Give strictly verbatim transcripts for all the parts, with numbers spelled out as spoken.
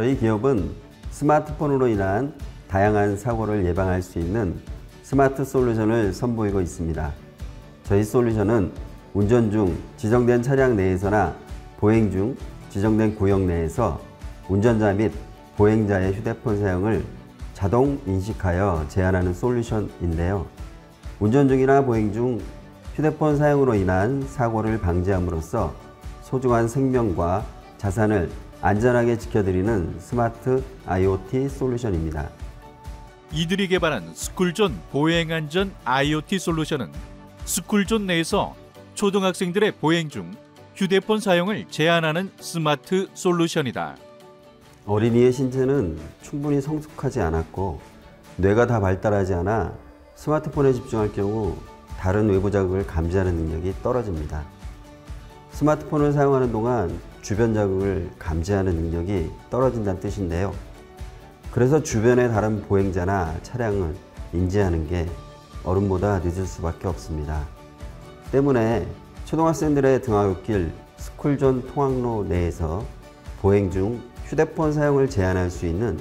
저희 기업은 스마트폰으로 인한 다양한 사고를 예방할 수 있는 스마트 솔루션을 선보이고 있습니다. 저희 솔루션은 운전 중 지정된 차량 내에서나 보행 중 지정된 구역 내에서 운전자 및 보행자의 휴대폰 사용을 자동 인식하여 제한하는 솔루션인데요. 운전 중이나 보행 중 휴대폰 사용으로 인한 사고를 방지함으로써 소중한 생명과 자산을 안전하게 지켜드리는 스마트 아이오티 솔루션입니다. 이들이 개발한 스쿨존 보행안전 아이오티 솔루션은 스쿨존 내에서 초등학생들의 보행 중 휴대폰 사용을 제한하는 스마트 솔루션이다. 어린이의 신체는 충분히 성숙하지 않았고 뇌가 다 발달하지 않아 스마트폰에 집중할 경우 다른 외부 자극을 감지하는 능력이 떨어집니다. 스마트폰을 사용하는 동안 주변 자극을 감지하는 능력이 떨어진다는 뜻인데요. 그래서 주변의 다른 보행자나 차량을 인지하는 게 어른보다 늦을 수밖에 없습니다. 때문에 초등학생들의 등하굣길 스쿨존 통학로 내에서 보행 중 휴대폰 사용을 제한할 수 있는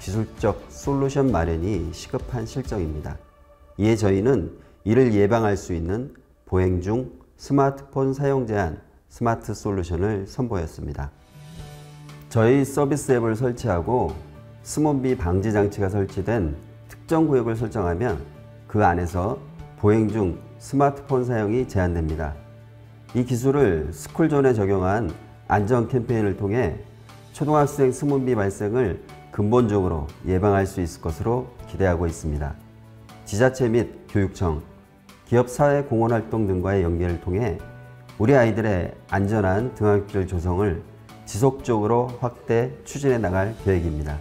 기술적 솔루션 마련이 시급한 실정입니다. 이에 저희는 이를 예방할 수 있는 보행 중 스마트폰 사용 제한 스마트 솔루션을 선보였습니다. 저희 서비스 앱을 설치하고 스몸비 방지 장치가 설치된 특정 구역을 설정하면 그 안에서 보행 중 스마트폰 사용이 제한됩니다. 이 기술을 스쿨존에 적용한 안전 캠페인을 통해 초등학생 스몸비 발생을 근본적으로 예방할 수 있을 것으로 기대하고 있습니다. 지자체 및 교육청, 기업 사회 공헌 활동 등과의 연계를 통해 우리 아이들의 안전한 등하굣길 조성을 지속적으로 확대 추진해 나갈 계획입니다.